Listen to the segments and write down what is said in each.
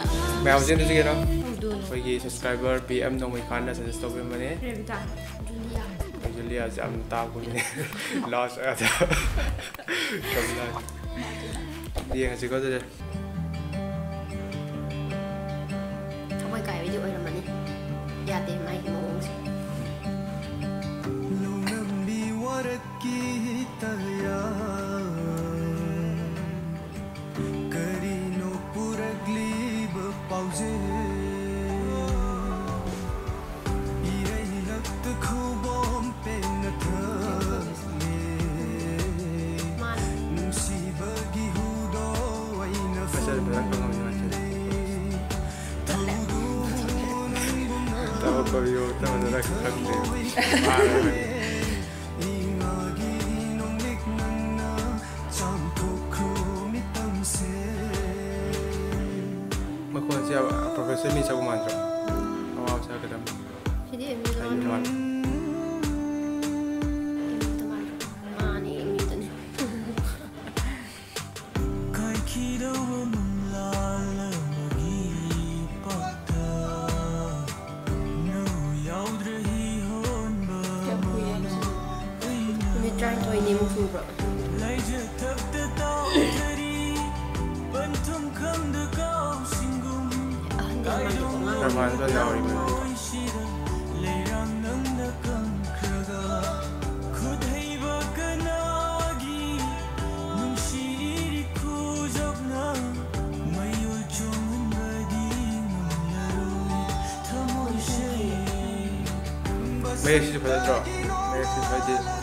मैं हाउसिंग तुझे कह रहा हूँ। और ये सब्सक्राइबर PM नोमई खान ने सजेस्ट किया मैंने जुलिया अमता को लास्ट आया था ये कैसे कर दे कोई काय वीडियो है मैंने याद है मैं Professor Misa Umantro. How was that? He didn't want May I see the draw? May I see the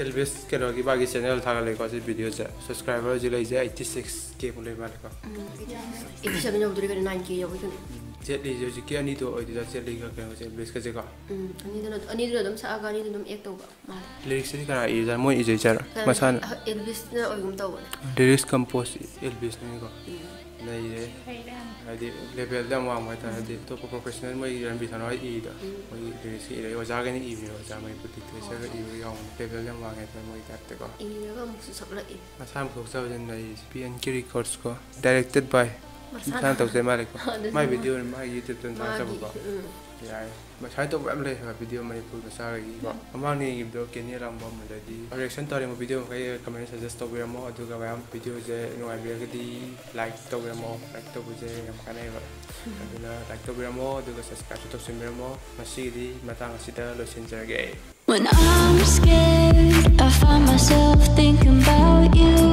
Elvis kalau kita bagi channel thaga lagi kasih video je subscriber jilai je 86K mulai balik. Ini sebelum jauh tu dekat 9K jauh tu. Jadi jauh tu kira ni tu orang tu jadi kerana Elvis kerja kah? Ani tu dalam seaga ni tu dalam ek tu bah. Lyrics ni kerana izan mohon izan cara. Macam Elvis na orang tahu. Lyrics compose Elvis ni kah? Naya. Adik level dia mahu mahu tak adik tu profesional mai jangan biasa orang ini dah mai terus ini orang jaga ni ini orang jaga mai putih terus jaga ini orang level dia mahu kita mai tak tega. Ini juga mesti sahaja. Masam sahaja jenai PNK Records ko directed by. Masam tahu saya malik ko. Mai video ni mai YouTube tu tentang sahaja. Yeah, but I don't have a video. My sorry, I'm only broke in your reaction to the video. Comment suggest to wear more to go around videos. No, I really like to wear more, like to wear more, do the subscribe to some more. Masidi, Matangasita, Lucinda Gay. When I'm scared, I find myself thinking about you.